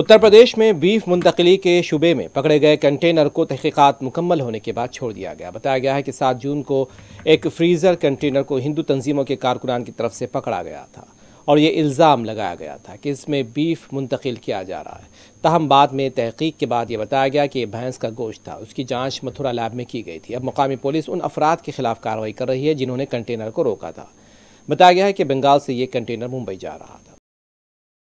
उत्तर प्रदेश में बीफ मुंतकली के शुबे में पकड़े गए कंटेनर को तहकीकात मुकम्मल होने के बाद छोड़ दिया गया। बताया गया है कि 7 जून को एक फ्रीज़र कंटेनर को हिंदू तंजीमों के कारकुनान की तरफ से पकड़ा गया था और ये इल्ज़ाम लगाया गया था कि इसमें बीफ मुंतकिल किया जा रहा है। तहम बाद में तहकीक के बाद ये बताया गया कि भैंस का गोश्त था। उसकी जांच मथुरा लैब में की गई थी। अब मुकामी पुलिस उन अफराद के खिलाफ कार्रवाई कर रही है जिन्होंने कंटेनर को रोका था। बताया गया है कि बंगाल से ये कंटेनर मुंबई जा रहा था।